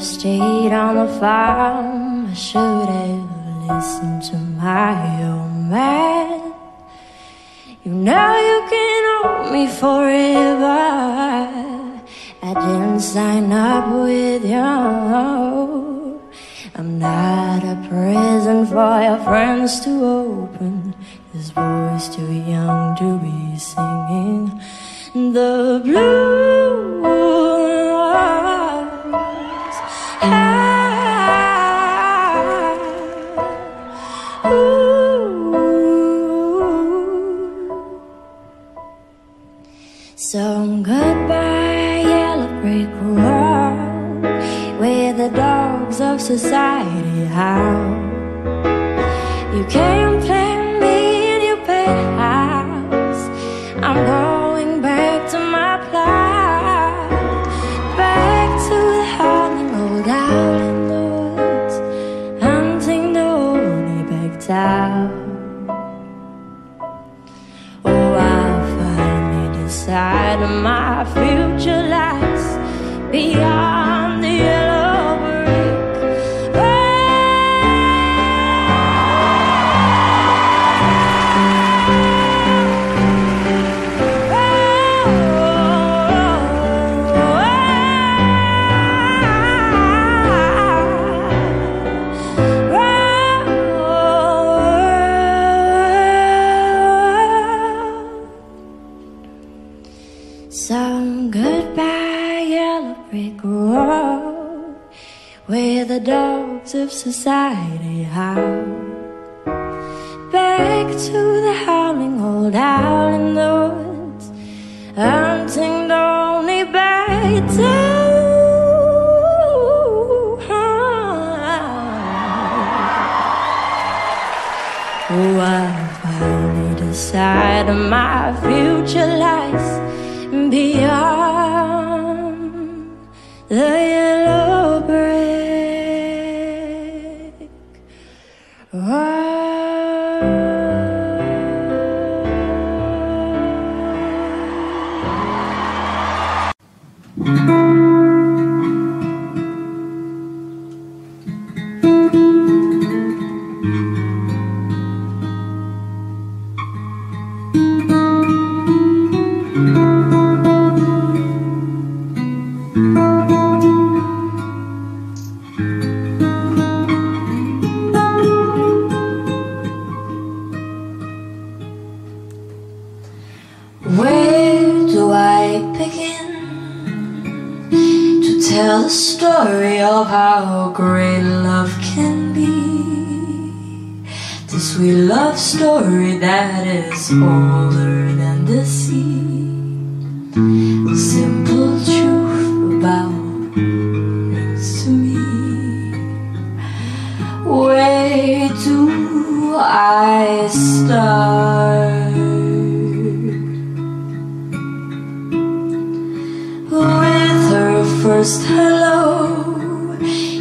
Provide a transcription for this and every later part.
Stayed on the farm, I should have listened to my old man. You know you can hold me forever. I didn't sign up with you. I'm not a prison for your friends to open. This boy's too young to be singing the blues. So goodbye, yellow brick road, where the dogs of society howl. You can't plant me in your big house. I'm going back to my plow, back to the howling old island woods, hunting the only back town. Side of my future lies beyond the yellow brick Some goodbye, yellow brick road, where the dogs of society howl. Back to the howling old owl in the woods, hunting the only back town. Oh, I finally decided my future lies beyond the yellow brick road. Tell the story of how great love can be. This sweet love story that is older than the sea. The simple truth about things to me. Where do I start? First hello,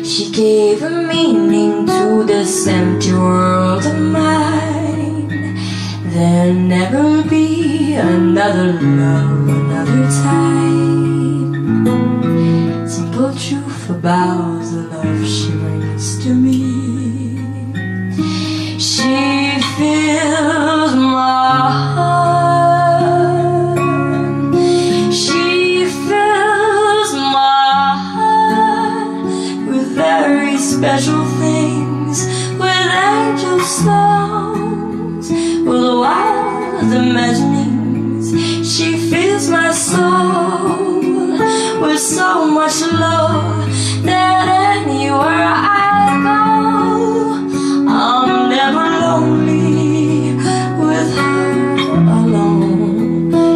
she gave a meaning to this empty world of mine. There'll never be another love, another time. Simple truth about the love she brings to me. She fills my heart. Special things with angel songs, with wild imaginings. She fills my soul with so much love that anywhere I go, I'm never lonely with her alone. Who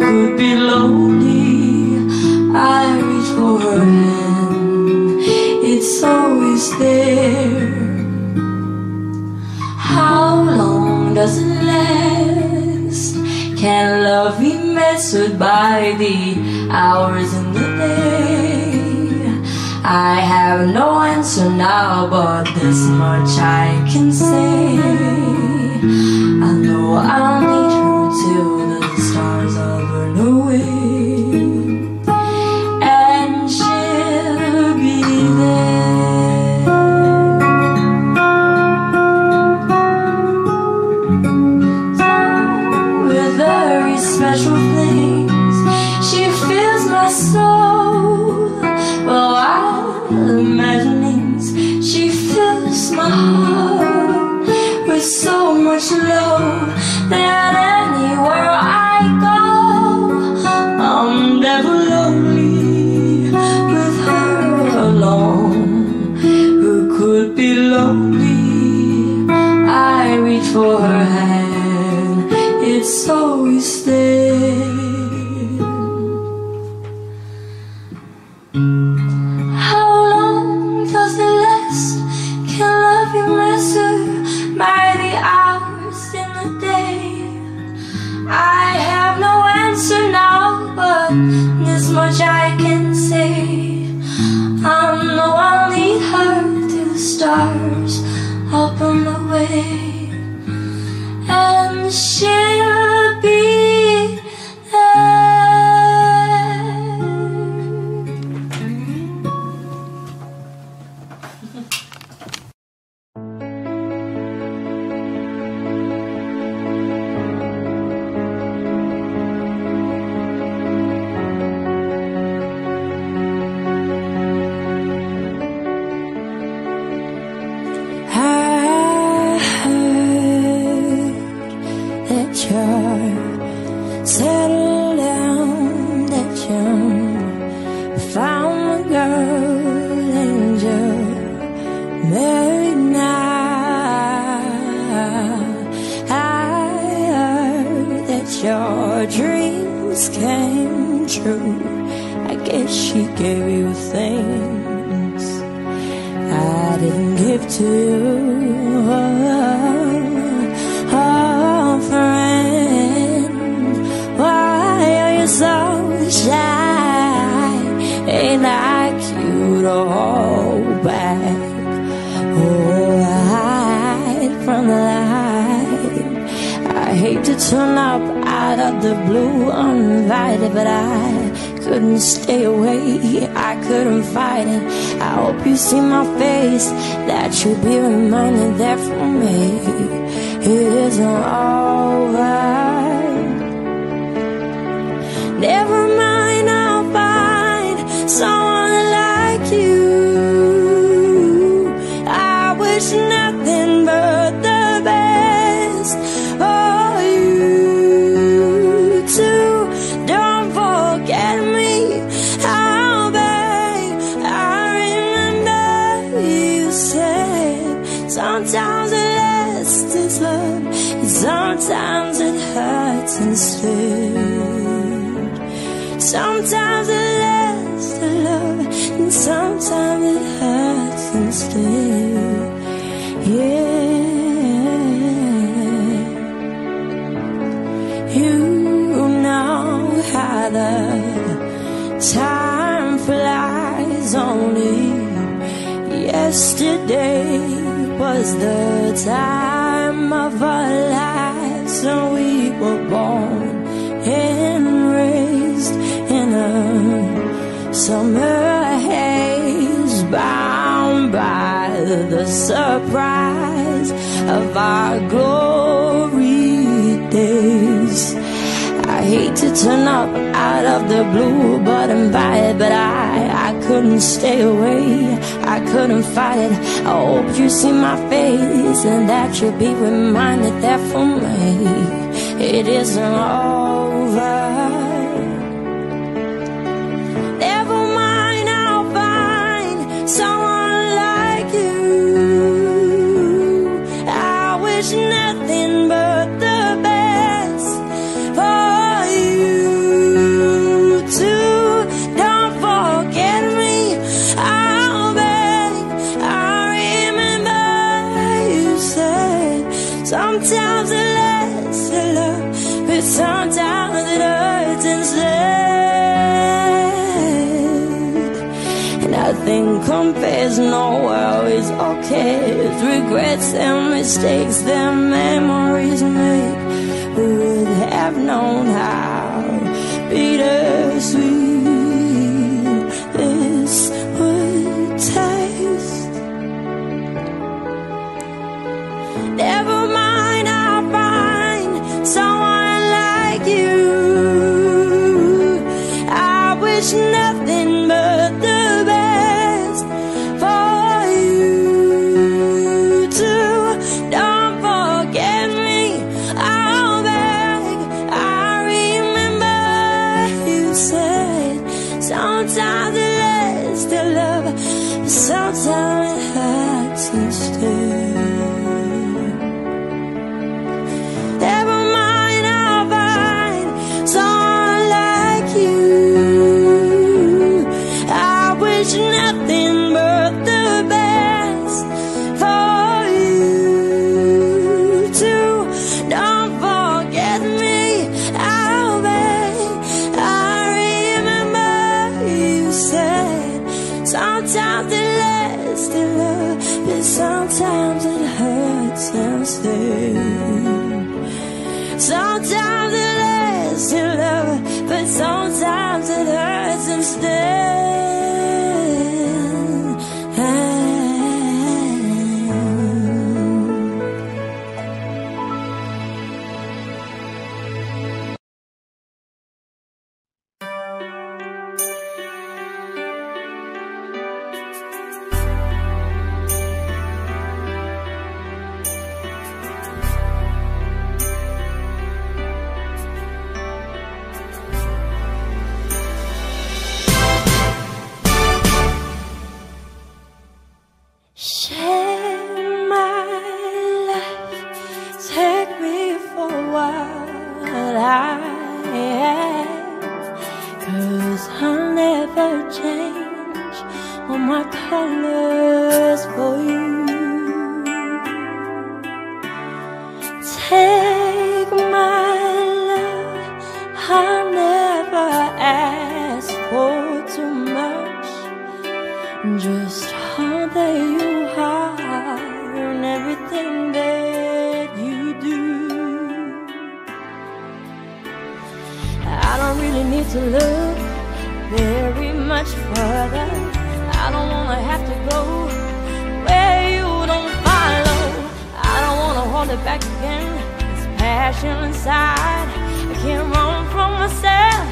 could be lonely? I reach for her hand. It's so there. How long does it last? Can love be measured by the hours in the day? I have no answer now, but this much I can say. Oh, I'll need you till the stars all burn away, and she'll be there. Done with very special things, she fills my soul. Oh, wild imaginings, she fills my heart with so much love that anywhere I go, I'm never lonely with her alone. Who could be lonely? I reach for her hand, it's always there. How long does it last? Can love be measured by the hours in the day? I have no answer now, but this much I can say. I know I'll need her till the stars open the way, and she'll be there. Your dreams came true. I guess she gave you things I didn't give to you. Oh, oh, friend, why are you so shy? Ain't I cute to hold back? Oh, hide from the light. I hate to turn up out of the blue, uninvited, but I couldn't stay away, I couldn't fight it. I hope you see my face, that you'll be reminded that for me, it isn't over. Never mind, I'll find someone like you. I wish nothing but the best. Oh, sometimes it lasts, it's love, and sometimes it hurts instead. Sometimes it lasts, the love, and sometimes it hurts instead. Yeah, you know how the time flies. Only yesterday was the time of our lives, and we were born and raised in a summer haze, bound by the surprise of our glory days. I hate to turn up out of the blue, but invited, but I couldn't stay away, I couldn't fight it. I hope you see my face, and that you'll be reminded that for me, it isn't over. Sometimes it lasts, the love, but sometimes it hurts instead. And I think compares no worries or cares, regrets and mistakes their memories make. would have known how bittersweet this would taste. Never mind, I'll find someone like you. I wish nothing but the sometimes it lasts to love, but sometimes it hurts instead. Never mind, I'll find someone like you. I wish nothing but the best for you too. Don't forget me, I'll beg. Sometimes it lasts to love, but sometimes it hurts instead. Sometimes it lasts to love, but sometimes it hurts instead. Share my life, take me for what I am, 'cause I'll never change all my colors for you. Take my love, I'll never ask for too much, just all that you are and everything that you do. I don't really need to look very much further. I don't wanna have to go where you don't follow. I don't wanna hold it back again, this passion inside. I can't run from myself,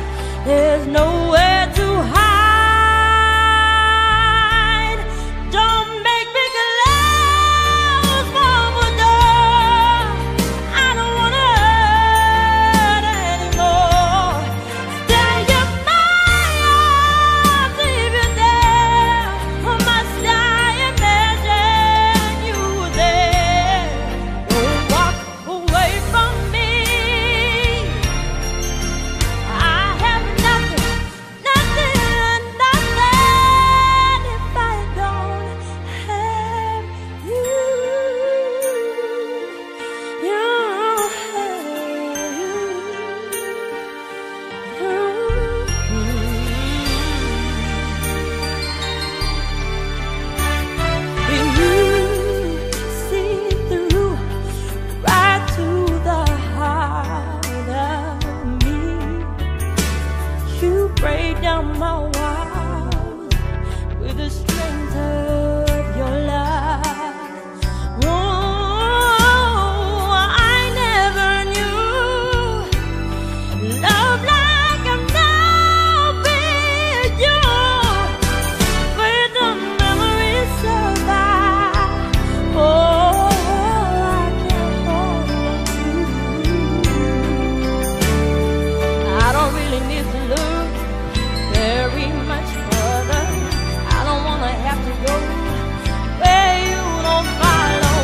there's nowhere to hide. Break down my walls with the strength of your love. Oh, I never knew love like I'm now with you. But the memories survive. Oh, I can't hold on to you. I don't really need to look very much further. I don't wanna have to go where you don't follow.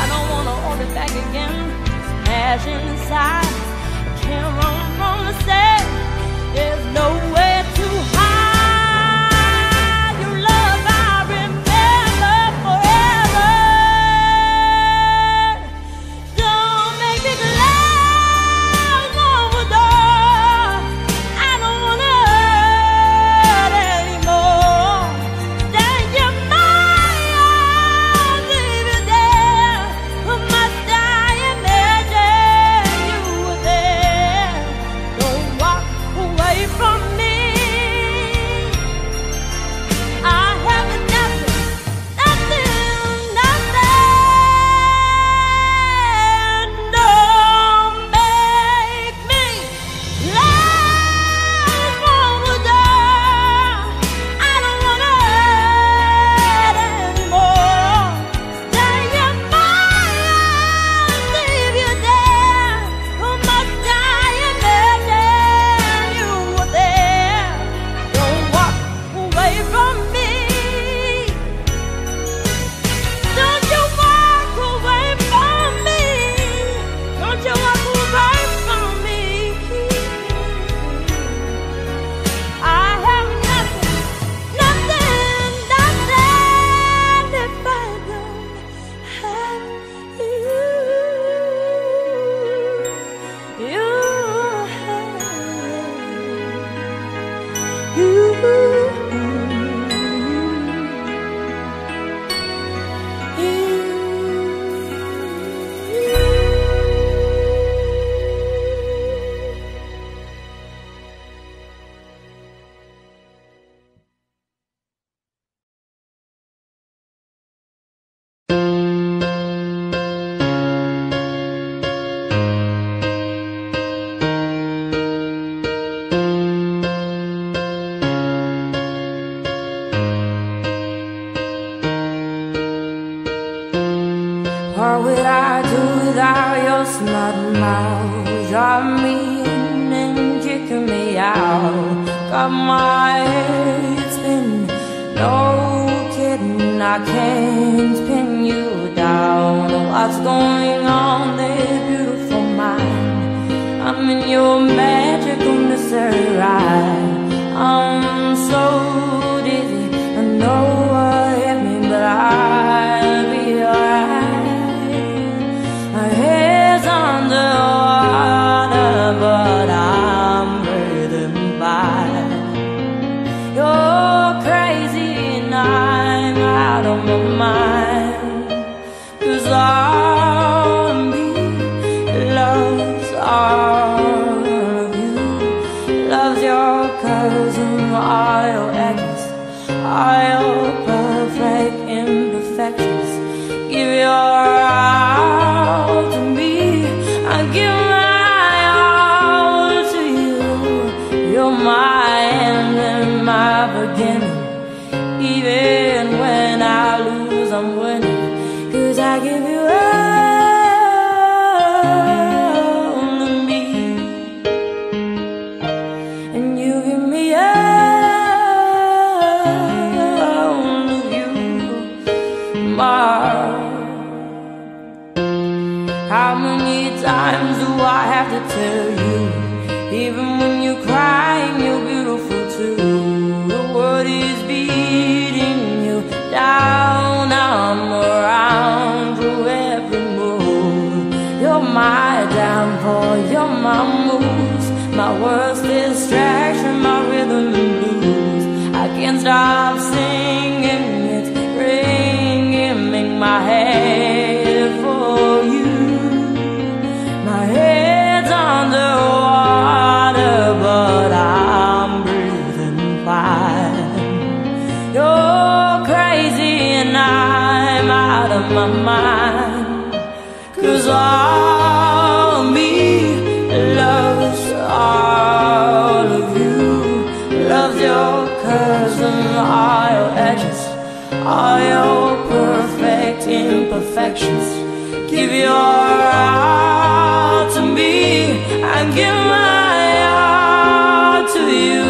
I don't wanna hold it back again, it's passion inside. I can't run from myself, there's nowhere to hide. Your love I remember forever. Don't make me close one door. I don't wanna without your smart mouth. I'm mean and kicking me out. Got my head spin, no kidding, I can't pin you down. What's going on there, beautiful mind? I'm in your magical mystery ride. I'm so dizzy, I know what hit me, but I'll be alright. My head's underwater, but I'm breathing by. You're crazy and I'm out of my mind, 'cause R&B loves all of you, loves your curves and all your edges, all your perfect imperfections. Give your all to me, I give my all to you. You're my end and my beginning, even when I lose, I'm winning, 'cause I give you all to me, and you give me all of you, my. How many times do I have to tell you, even when you're crying, you're beautiful too. The world is beating you down, I'm around through every move. You're my downfall, you're my moves, my worst distraction, my rhythm and blues. I can't stop singing, it's ringing in my head for you. My head's underwater, but I'm breathing fine. You're crazy and I'm out of my mind, 'cause all of me loves all of you, loves your curves and all your edges, all your perfect imperfections. Give your all to me, I give my all to you.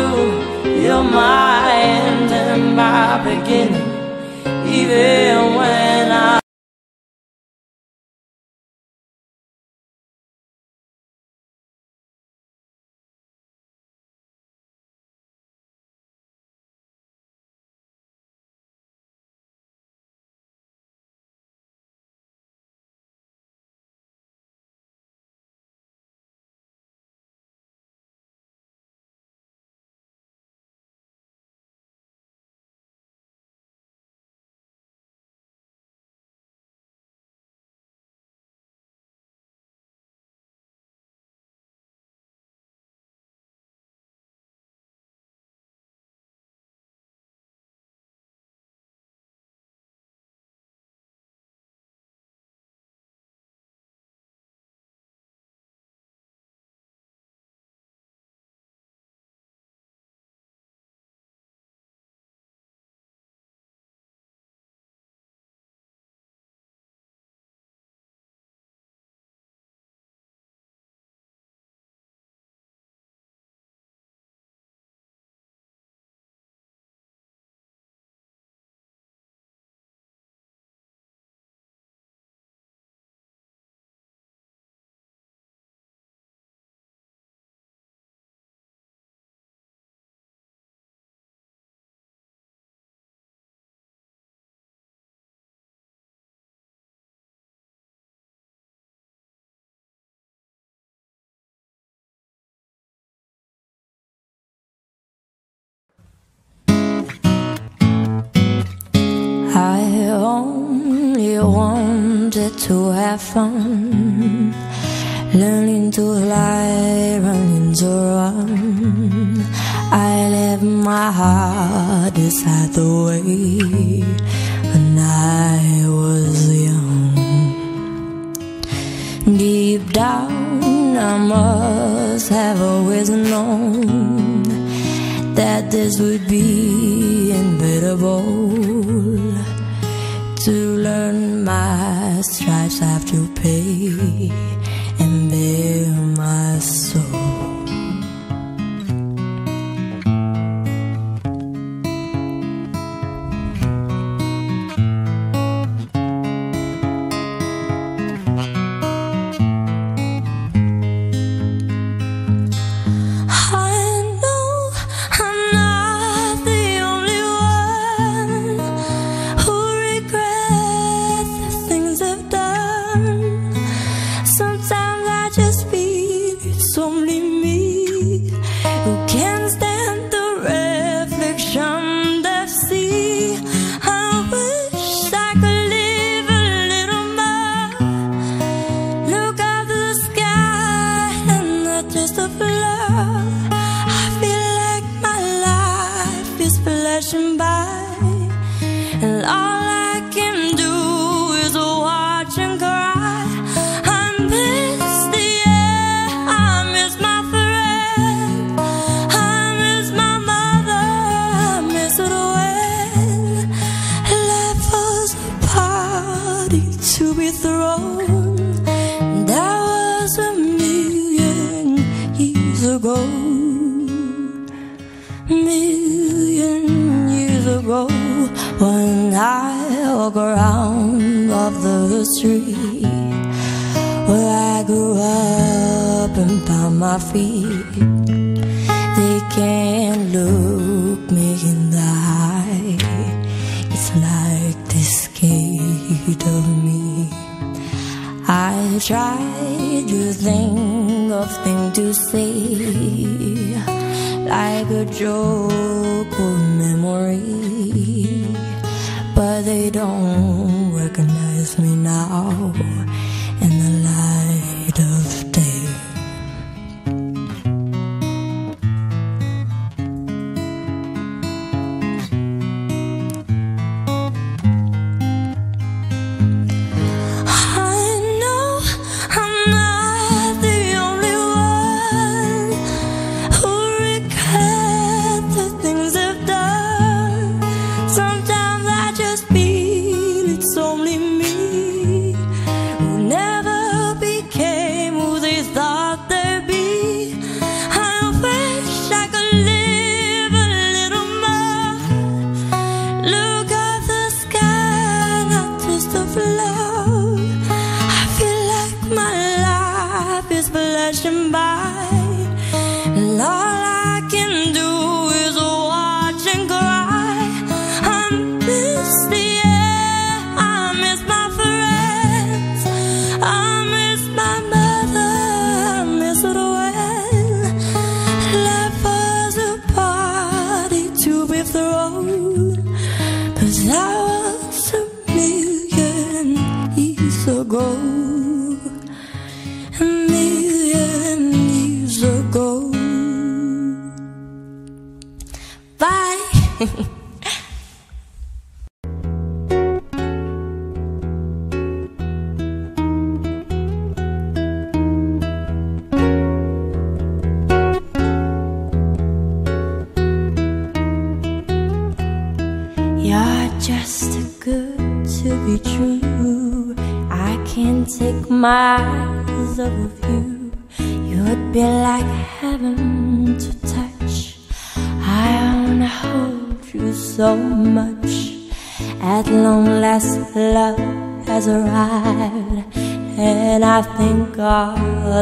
You're my end and my beginning, even when I only wanted to have fun, learning to fly, running to run. I left my heart inside the way when I was young. Deep down I must have always known that this would be inevitable. to learn my stripes have to pay and bear my soul.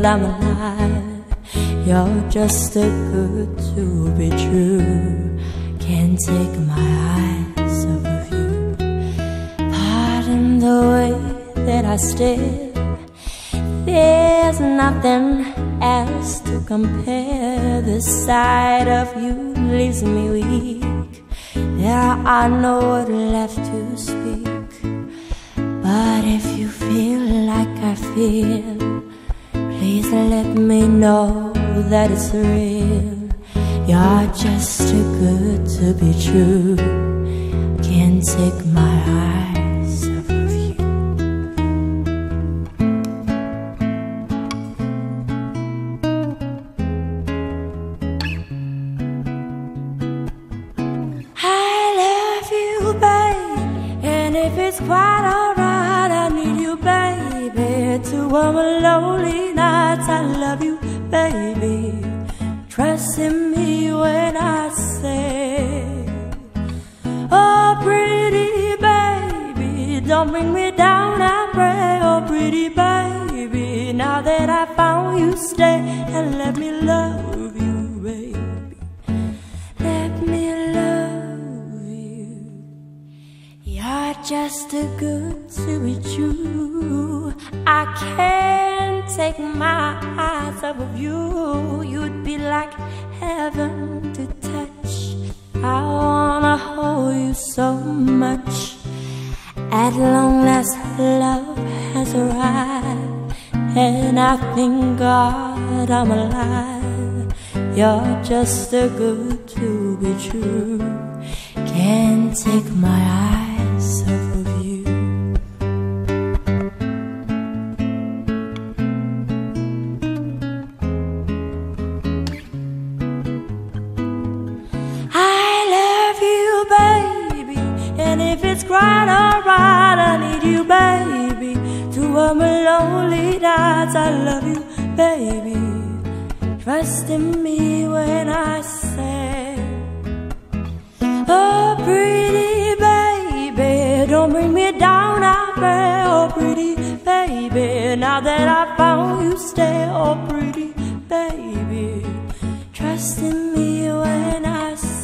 I'm alive, you're just too good to be true. Can't take my eyes off of you. Pardon the way that I stare. There's nothing else to compare. The sight of you leaves me weak. There are no words left to speak. But if you feel like I feel, please let me know that it's real. You're just too good to be true. Can't take my eyes off of you. I love you, babe, and if it's quite were lonely nights. I love you, baby. Trust in me when I say, oh, pretty baby, don't bring me down, I pray. Oh, pretty baby, now that I found you, stay and let me love you, baby. Let me love you. You're just too good to be true. I can't take my eyes off of you. You'd be like heaven to touch. I wanna hold you so much. At long last, love has arrived, and I thank God I'm alive. You're just too good to be true. Can't take my eyes off of you. Right, alright, I need you, baby. To all my lonely nights, I love you, baby. Trust in me when I say, oh, pretty baby, don't bring me down, I pray. Oh, pretty baby, now that I found you, stay. Oh, pretty baby, trust in me when I say.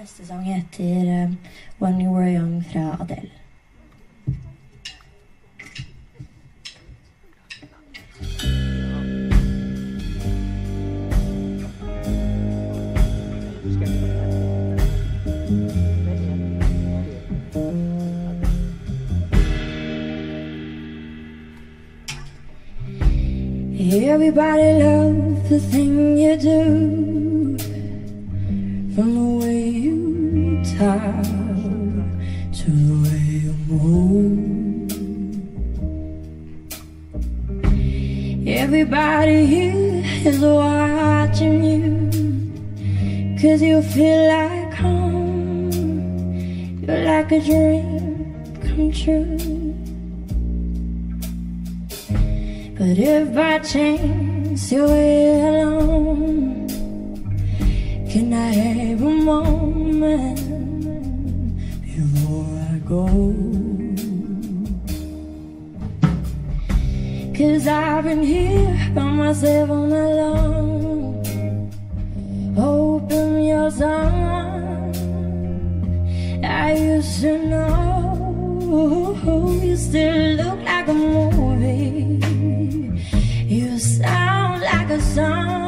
Neste sang heter When You Were Young fra Adele. Everybody loves the thing you do, from the way you talk to the way you move. Everybody here is watching you, cause you feel like home. You're like a dream come true. But if by chance you're alone, can I have a moment before I go? Cause I've been here by myself all alone. Open your arms. I used to know you still look like a movie. You sound like a song.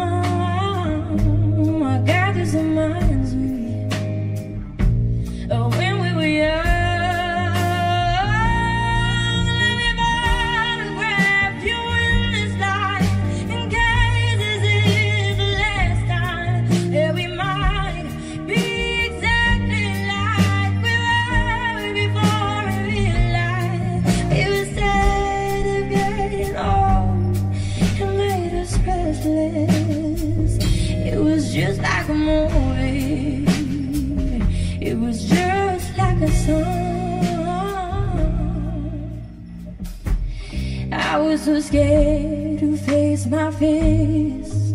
Reminds me of when we were young. Let me photograph you in this life, in case this is the last time that we might be exactly like we were before we realized it was sad of getting old and made us restless. It was just like a movie. It was just like a song. I was so scared to face my face,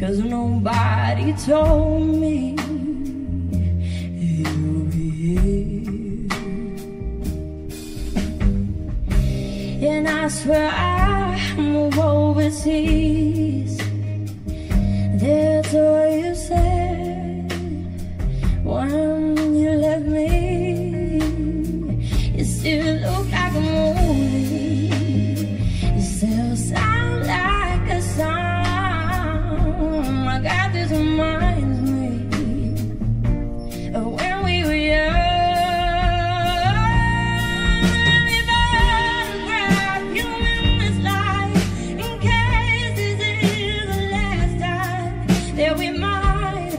cause nobody told me you'll be here. And I swear I move overseas. That's what you said when you left me. You still look like a movie. You still sound like a song. I got this mind. We might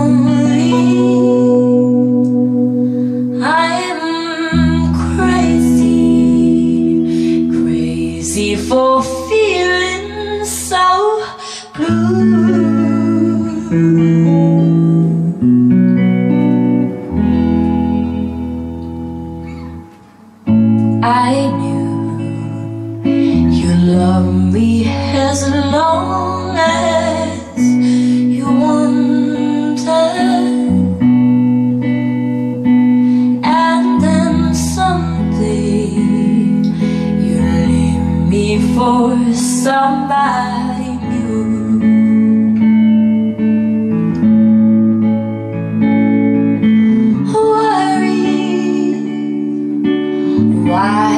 lonely. I am crazy, crazy for feeling so blue. I knew you love me as long as you wanted, and then someday you leave me for somebody new. Worry, why?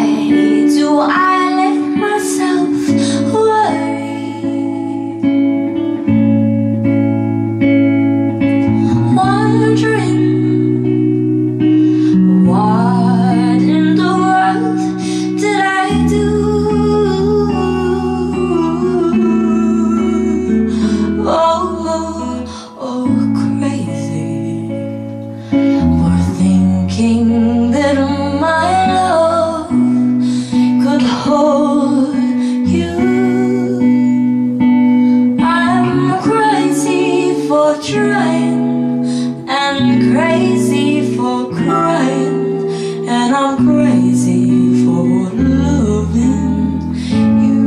Trying, and crazy for crying, and I'm crazy for loving you.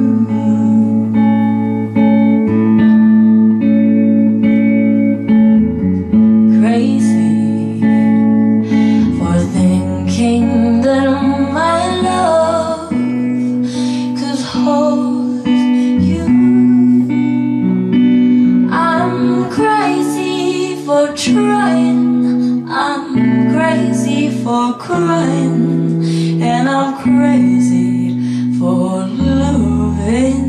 Crazy for thinking that my love could hold you. I'm crazy for trying, I'm crazy for crying, and I'm crazy for loving.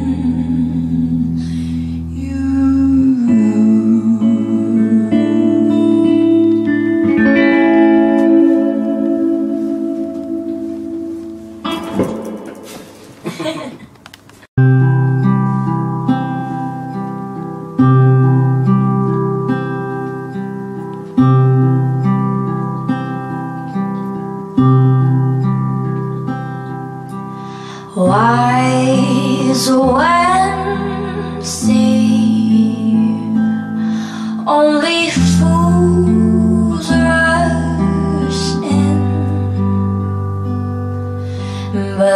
Wise men say only fools rush in, but I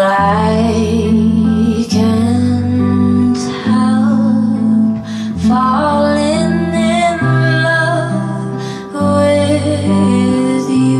can't help falling in love with you.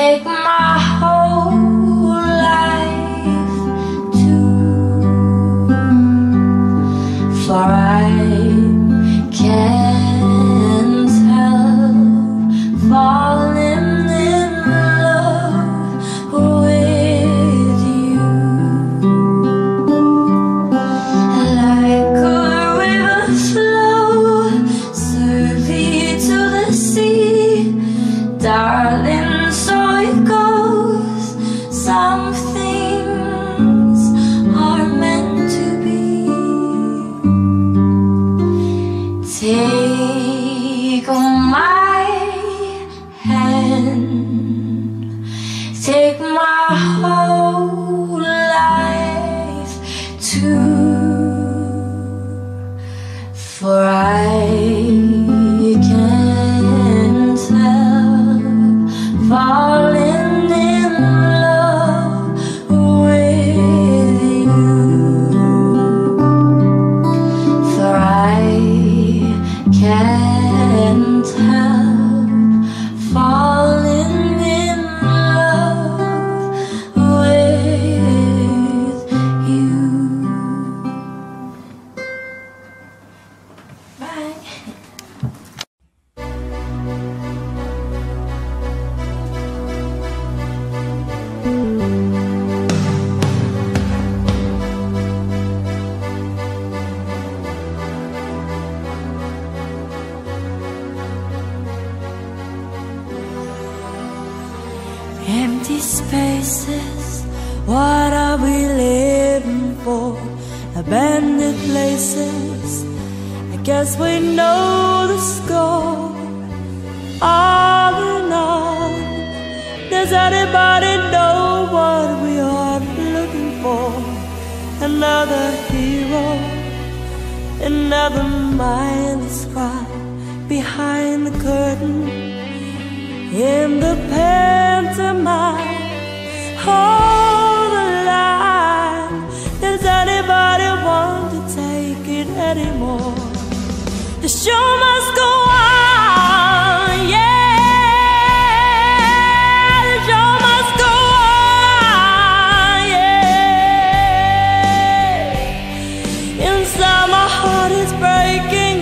Take my hand, take my whole life too, for I can't help falling in love with you. Like darling, so it goes. Some things are meant to be. Take my hand, take my whole life too, for I can't help falling in love. spaces, what are we living for? Abandoned places, I guess we know the score. All in all, does anybody know what we are looking for? Another hero, another mindless cry behind the curtain in the pantomime. Hold the line. Does anybody want to take it anymore? The show must go on, yeah. The show must go on, yeah. Inside my heart is breaking,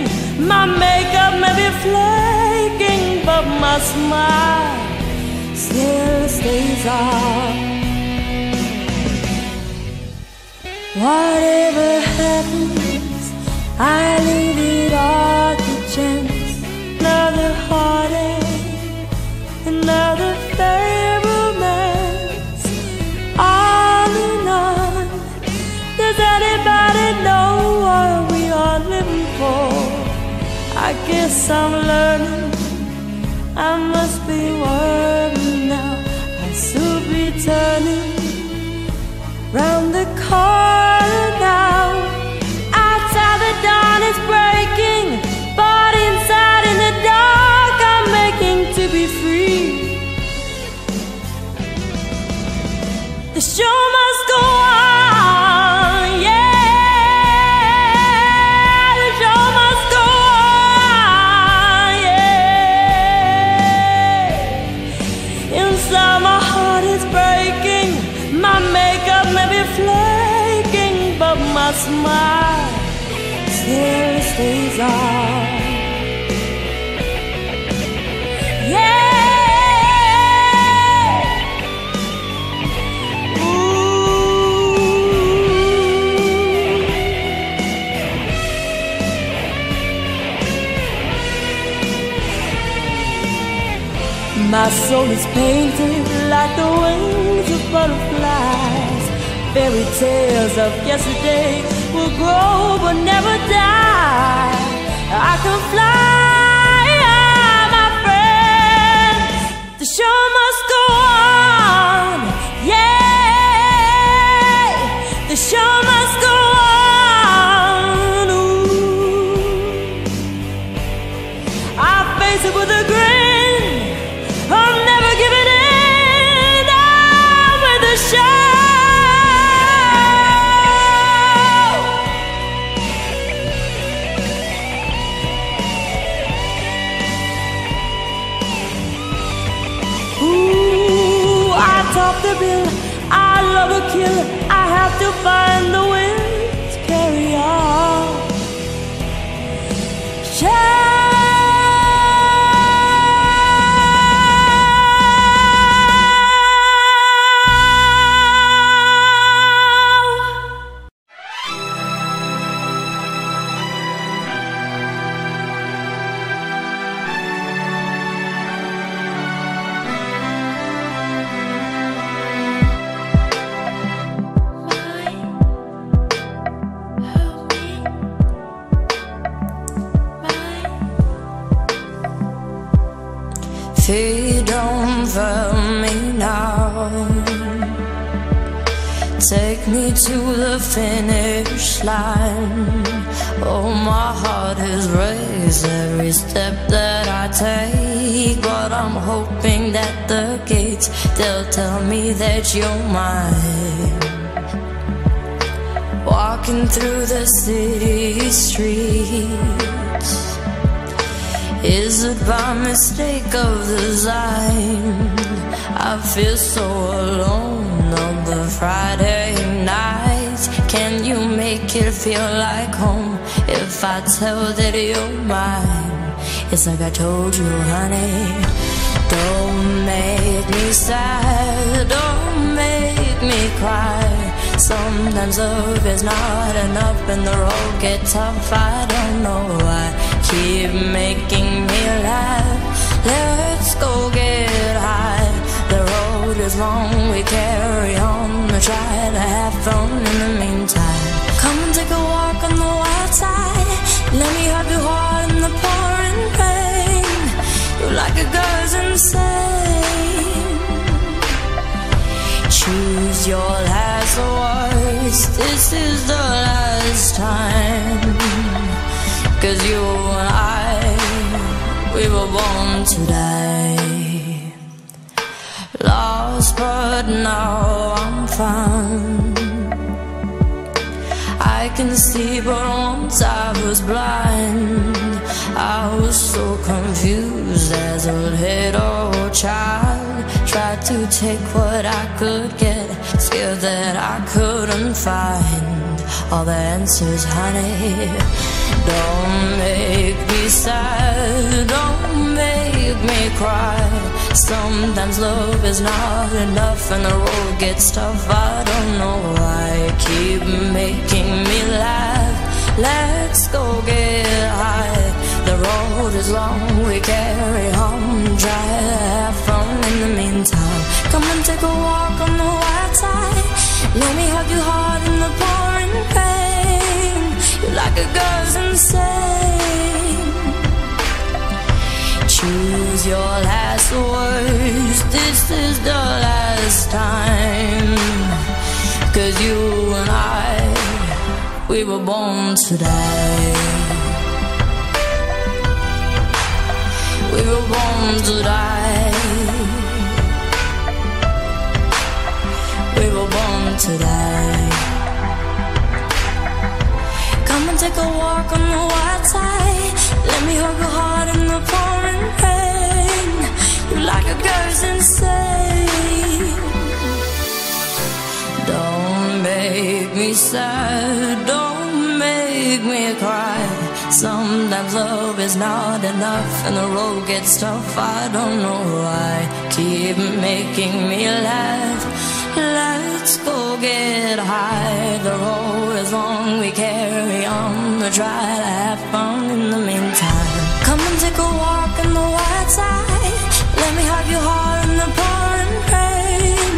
my makeup may be flaking, but my smile still stays on. Whatever happens, I leave it all to chance. Another heartache, another failed romance. All in all, does anybody know what we are living for? I guess I'm learning, I must be worried now. I'll soon be turning round the corner now. Outside the dawn is breaking, but inside in the dark I'm making to be free. The show must go on, yeah. The show must go on, yeah. Inside my heart is breaking, my makeup may be flaking, but my smile still stays on. Yeah. Ooh. My soul is painted like the wings of butterflies. Fairy tales of yesterday will grow but never die. I can fly, my friends. The show must go on, yeah. The show must go on. Ooh. I face it with a grin. I'm never giving in. The show, ooh, I top the bill, I love to kill, I have to find the wind to carry on. Show. Feed on me now. Take me to the finish line. Oh, my heart is raised every step that I take, but I'm hoping that the gates, they'll tell me that you're mine. Walking through the city streets, is it by mistake of design? I feel so alone on the Friday night. Can you make it feel like home if I tell that you're mine? It's like I told you, honey. Don't make me sad, don't make me cry. Sometimes love is not enough and the road gets tough. I don't know why. Keep making me laugh. Let's go get high. The road road is long, we carry on. I try to have fun in the meantime. Come and take a walk on the wild side. Let me hug you hard in the pouring rain. You're like a girl's insane. Choose your last words. This is the last time. 'Cause you and I, we were born to die. Lost, but now I'm found. I can see, but once I was blind. I was so confused as a little child. Tried to take what I could get, scared that I couldn't find all the answers, honey. Don't make me sad, don't make me cry. Sometimes love is not enough and the road gets tough. I don't know why. Keep making me laugh. Let's go get high. The road is long, we carry home dry. Have fun in the meantime. Come and take a walk on the wild side. Let me hug you hard in the pouring rain. You're like a girl's insane. Choose your last words, this is the last time. 'Cause you and I, we were born to die. We were born to die. We were born to die. Come and take a walk on the wild side. Let me hug your heart in the pouring rain. You're like a girl's insane. Don't make me sad, don't make me cry. Sometimes love is not enough and the road gets tough. I don't know why. Keep making me laugh. Let's go get high. The road is long, we carry on. We try to have fun in the meantime. Come and take a walk on the wild side. Let me hug you hard in the pouring rain.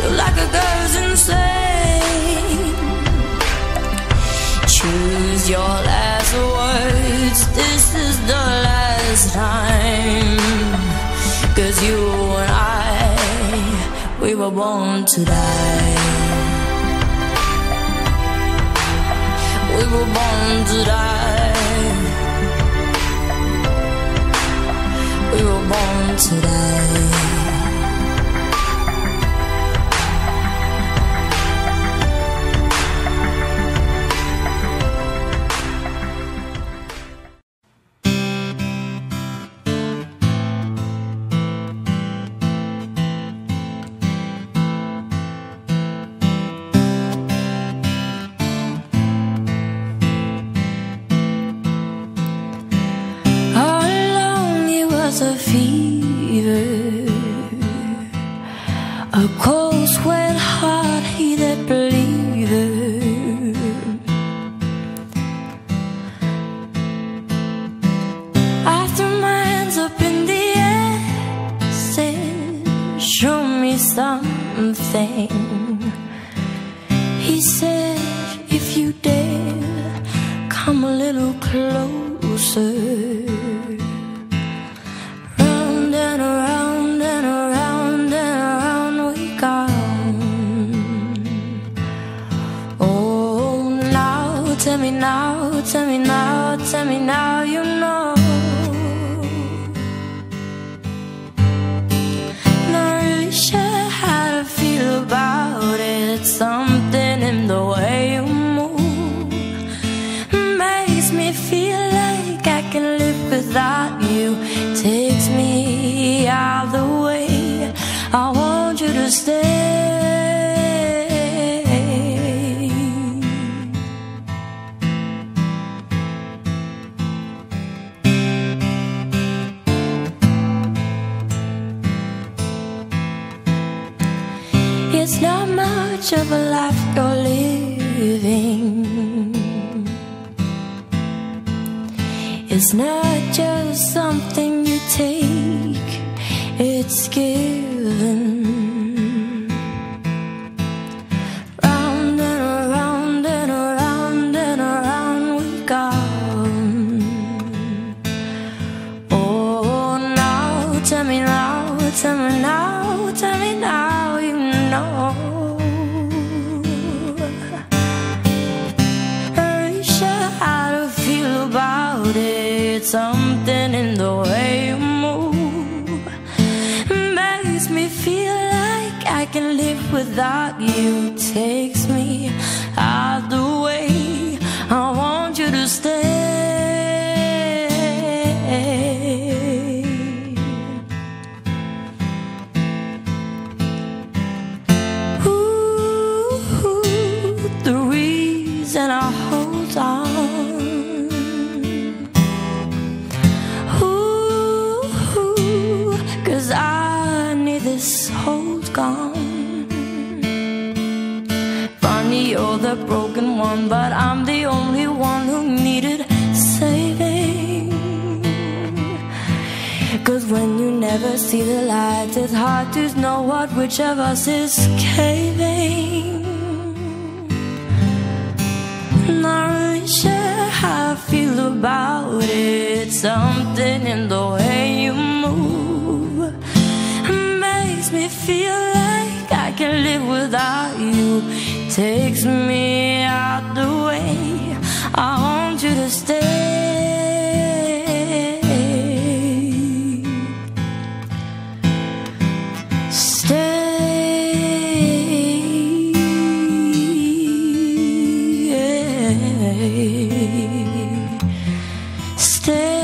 You're like a girl's insane. Choose your last words. This is the last time. 'Cause you and I, we were born to die. We were born to die. We were born to die. Something you take, it's given. something in the way you move makes me feel like I can live without you. Takes me out the way, I want you to stay. Ooh, the reason I hold on. This hold gone. Funny, you're the broken one, but I'm the only one who needed saving. Cause when you never see the light, it's hard to know what which of us is caving. Not really sure how I feel about it. Something in the way you move makes me feel like I can live without you. Takes me out the way, I want you to stay. Stay, yeah. Stay.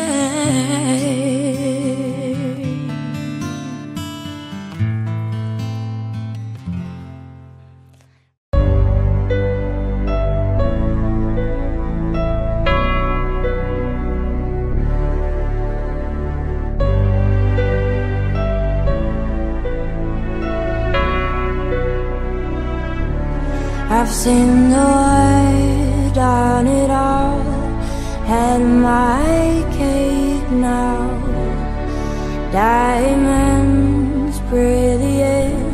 I've seen the way, done it all, had my cake now. Diamonds brilliant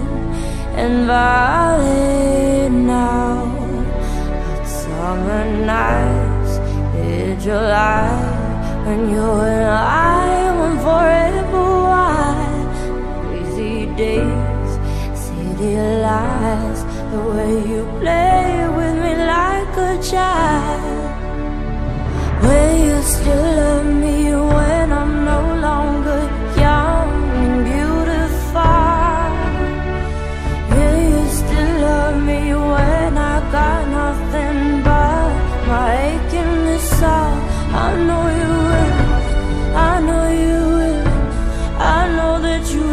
and violet now. But summer nights in July, when you and I went forever wide. Crazy days, city lights, the way you play with me like a child. Will you still love me when I'm no longer young and beautiful? Will you still love me when I got nothing but my aching soul? I know you will, I know you will, I know that you will.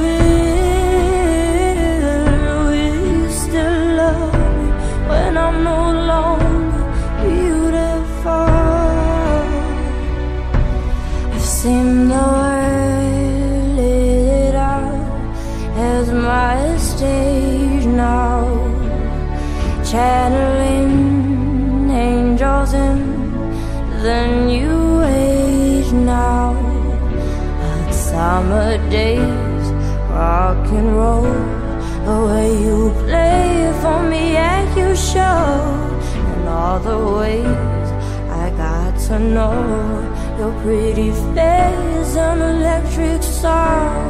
Seen the world lit up as my stage now, channeling angels in the new age now. Hot summer days, rock and roll, the way you play for me and you show, and all the ways I got to know. Your pretty face, an electric song.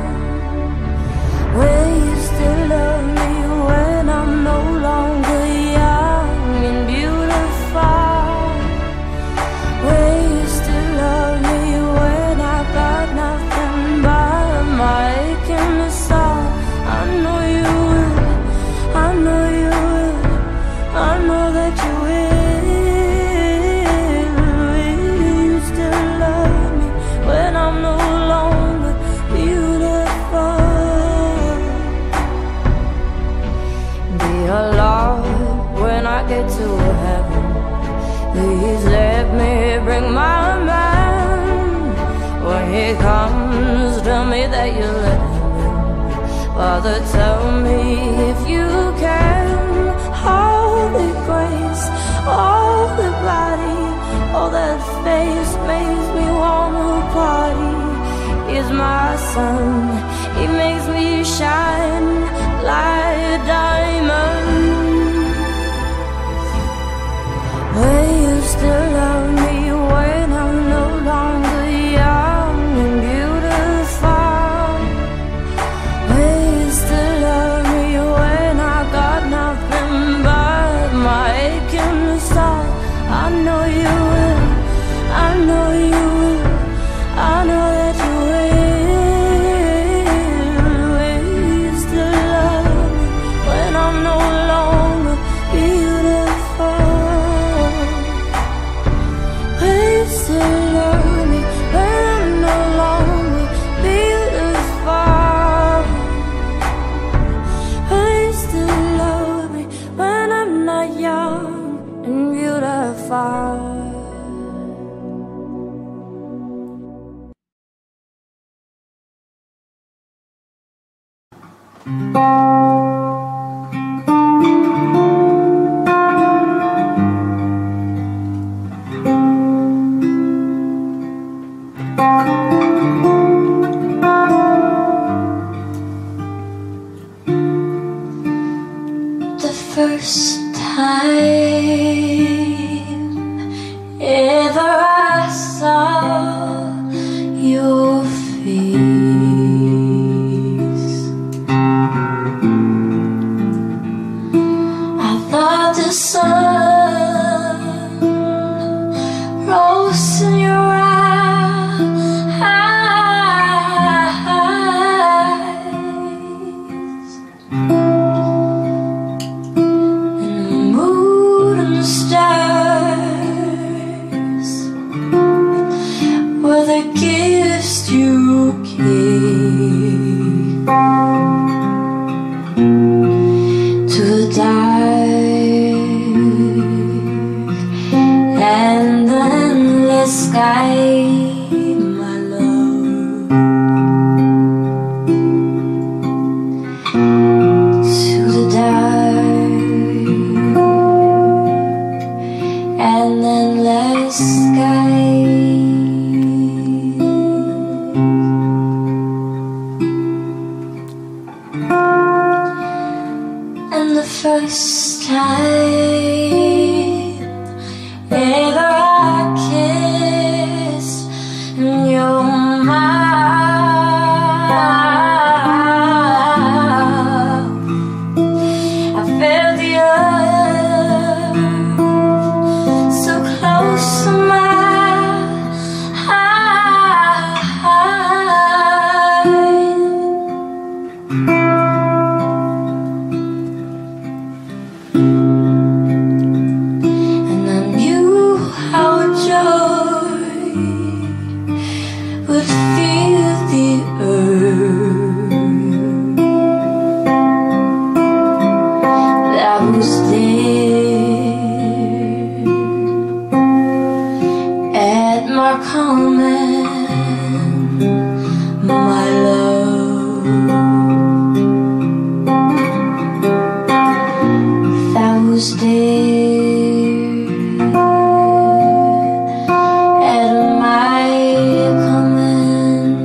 Will you still love me when I'm no longer young and beautiful? Will you still love me when I got nothing but my aching soul? I know you will, I know you will, I know that you will. Get to heaven, please let me bring my man. When he comes, tell me that you let him in. Father, tell me if you can. Holy grace, all the body, all that face makes me wanna party. He's my son, he makes me shine like a diamond. Will you still love me when I'm no longer young and beautiful? Will you still love me when I got nothing but my aching soul? I know you will, I know you will, I far. First time ever I saw your face, I thought the sun rose in your eyes. And the endless sky, my love, to the dark and endless sky. And the first time ever I kissed your mouth, I felt the earth so close to my heart. My command, my love, that was there at my command,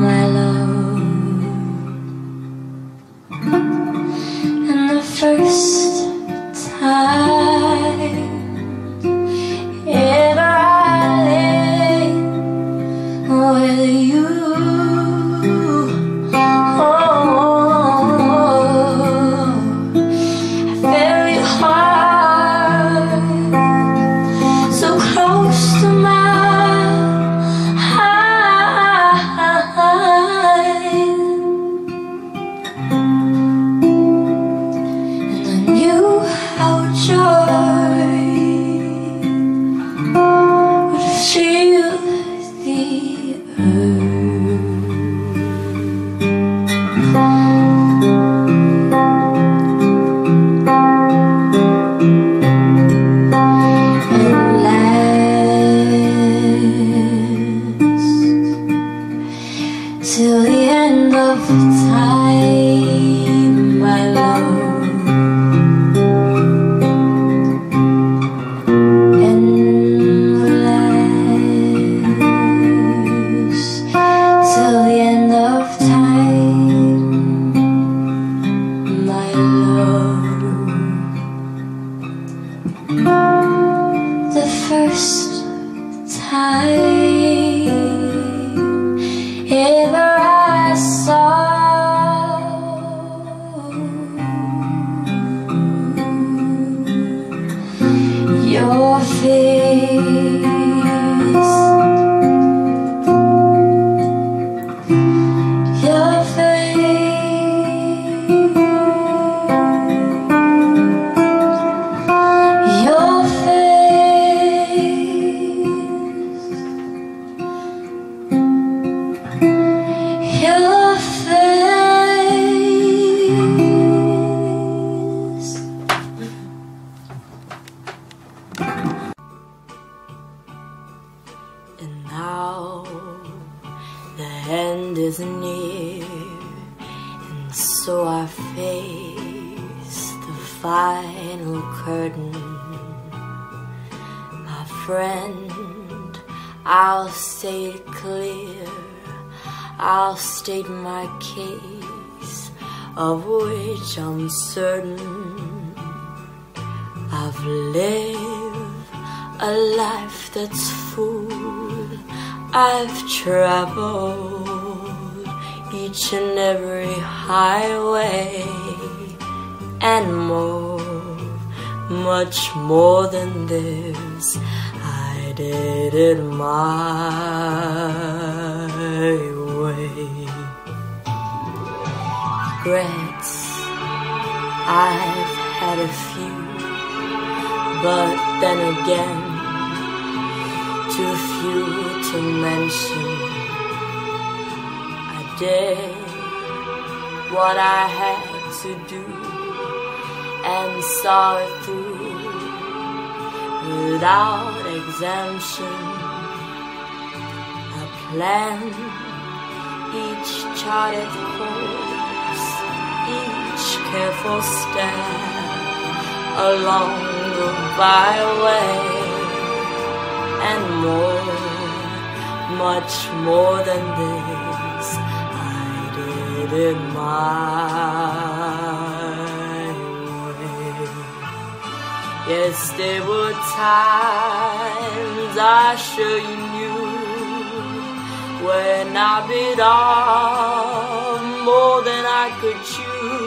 my love. And the first time till the end of time, my love, endless till the end of time, my love. The first time ever I saw your face. Your face. raise the final curtain, my friend. I'll state it clear, I'll state my case, of which I'm certain. I've lived a life that's full, I've traveled each and every highway, and more, much more than this. I did it my way. Regrets, I've had a few, but then again, too few to mention. Did what I had to do and saw it through without exemption. I planned each charted course, each careful step along the byway, and more, much more than this. In my way. Yes, there were times I sure you knew when I bit off more than I could chew,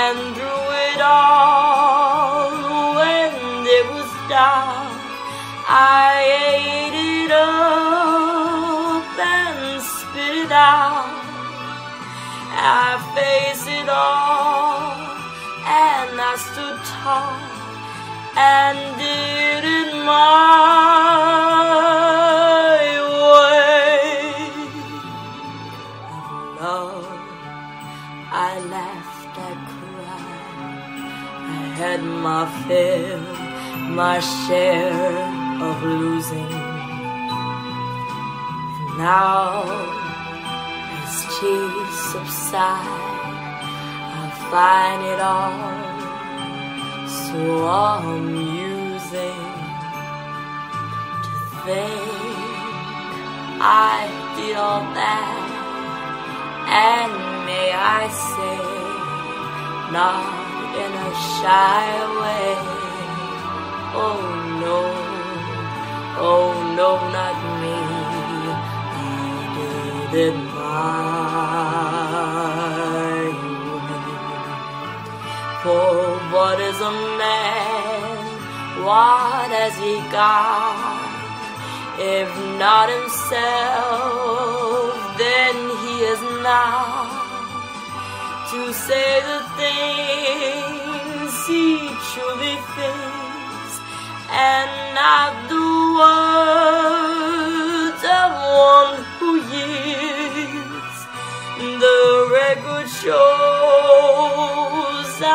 and through it all, when it was dark, I ate it up and spit it out. I face it all, and I stood tall, and did it my way. I loved, I laughed, I cried, I had my fill, my share of losing, and now, as tears subside, I find it all so amusing to think I did all that, and may I say, not in a shy way. Oh no, oh no, not me. I did it my way. For what is a man, what has he got? If not himself, then he is not. To say the things he truly thinks, and not the words of one who yields. The record shows I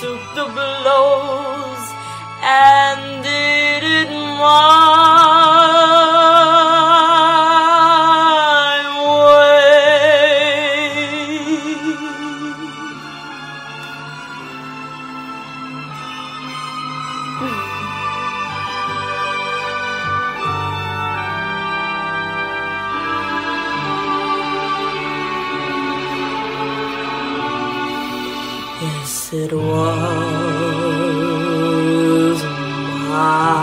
took the blows and did it my way. Yes, it was my way.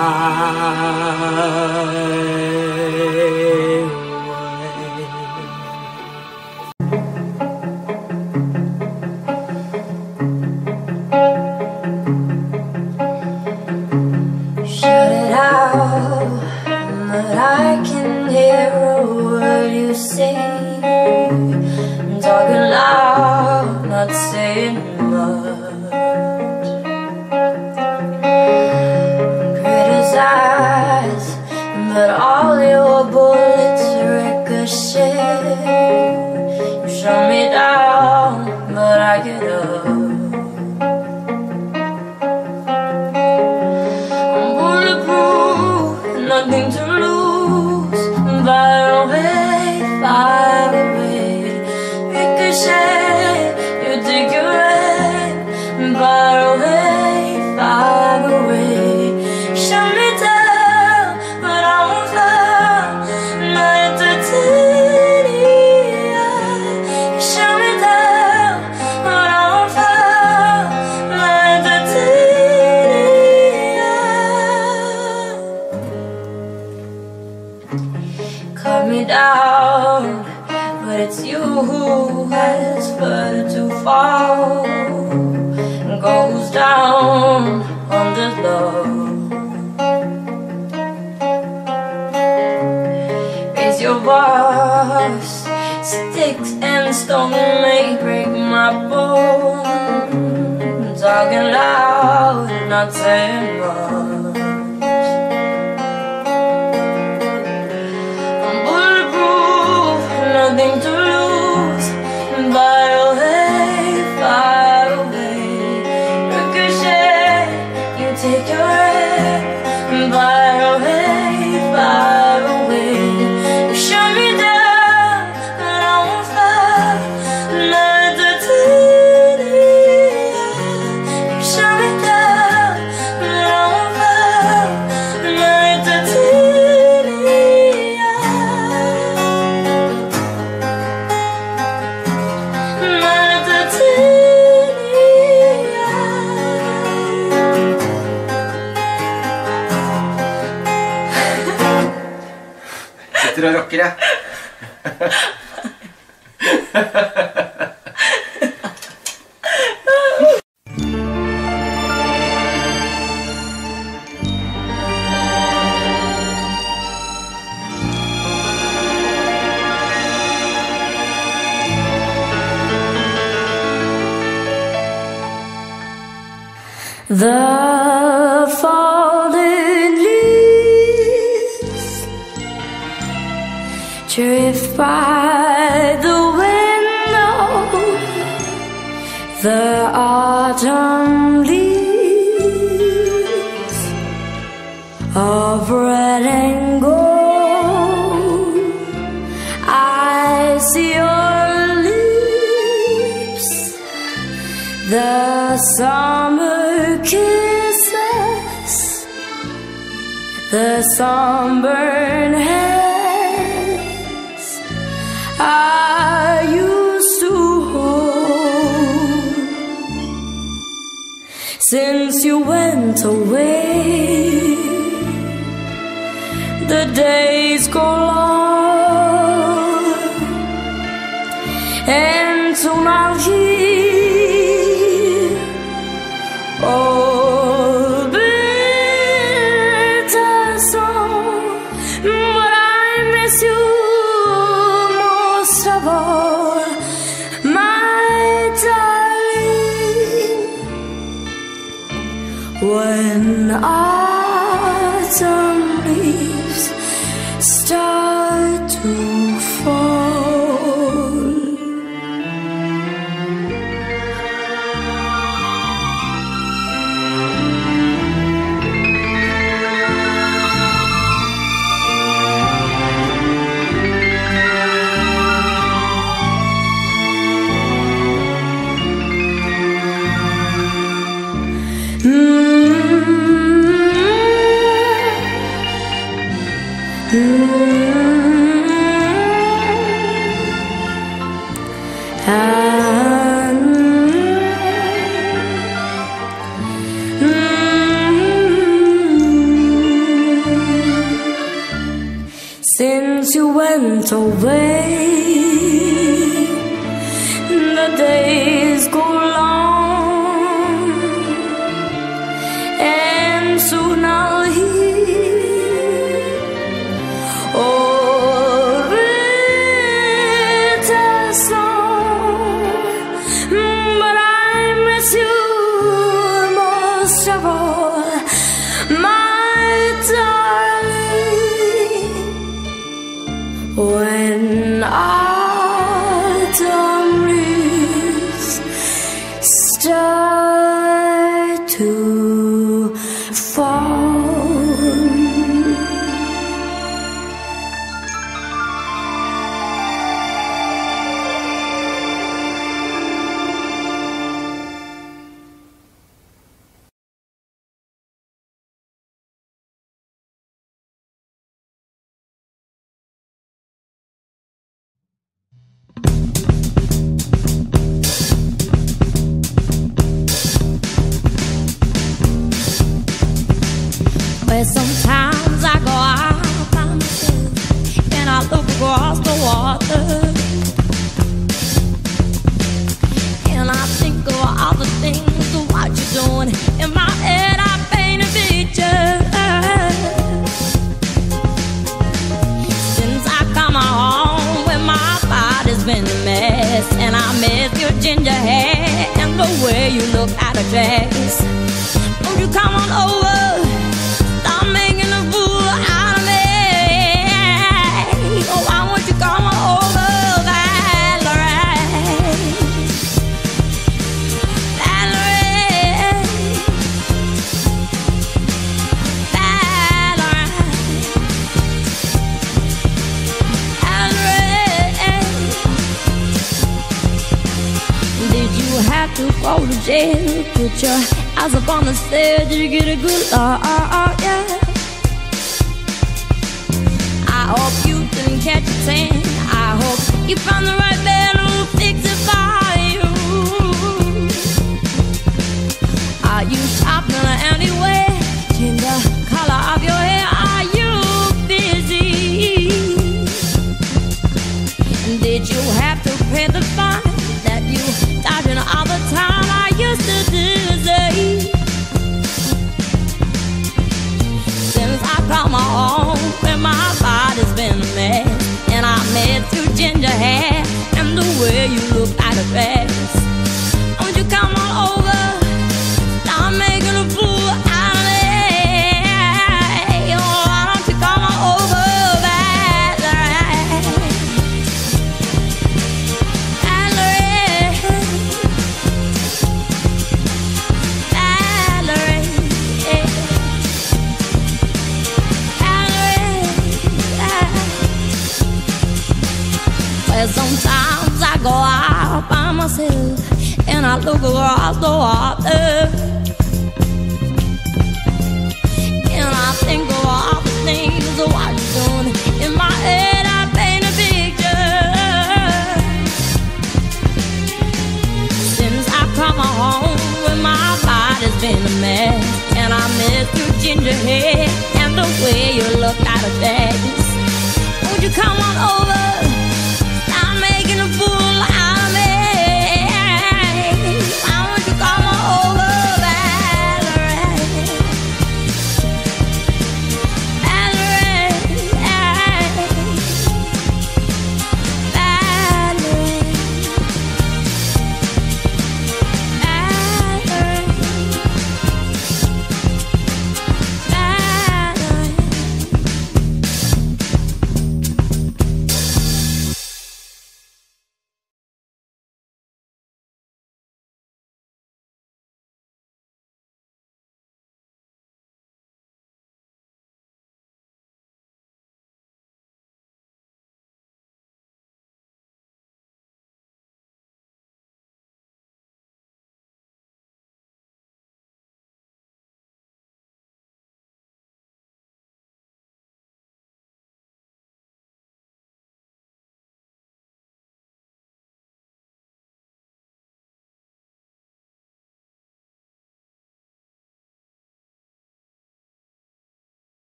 Sticks and stones may break my bones. Talking loud and not saying much. I'm bulletproof, nothing to lose. Fire away, ricochet. You take your head. Fire away. You shut me down, and I won't stop. Let the tear. You shut me down, and I won't stop. Let the tear. Let the 들어줬기라. The fallen leaves drift by the window. The autumn leaves of red and gold. I see your lips, the summer kisses, the sunburned hands I used to hold. Since you went away, the days go long, and soon I'll hear old bitter song. But I miss you most of all, my darling. When autumn leaves start to fall, since you went away, the days go long, and soon I'll hear old bitter song. But I miss you most of all, my darling. When autumn leaves start to fall. Sometimes I go out by myself and I look across the water, and I think of all the things of what you're doing. In my head I paint a picture. Since I come home when my body's way you look at a dress. Won't you come on over? Stop making a fool out of me. Oh, I want you to come on over, Valerie, have to go to jail. Put your eyes up on the stairs. Did you get a good laugh? Yeah. I hope you didn't catch a tan. I hope you found the right man who'll fix it for you. Are you shopping anywhere? Change the color of your hair. Are you busy? And did you have to pay the fine that you dodging all the time? I used to do this. Since I got my own, when my body's been a mess, and I met through ginger hair and the way you look at a dress. Won't you come on over? Stop making a fool out of me. Oh, why don't you come on over? Sometimes I go out by myself and I look across the water, and I think of all the things what you're doing. In my head I paint a picture. Since I come home, when my body's been a mess, and I miss your ginger hair and the way you look out of bed. Won't you come on over?